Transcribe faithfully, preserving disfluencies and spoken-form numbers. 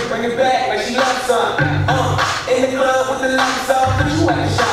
Bring it back like she loves some. Uh, in the club with the lights off, let me sweat.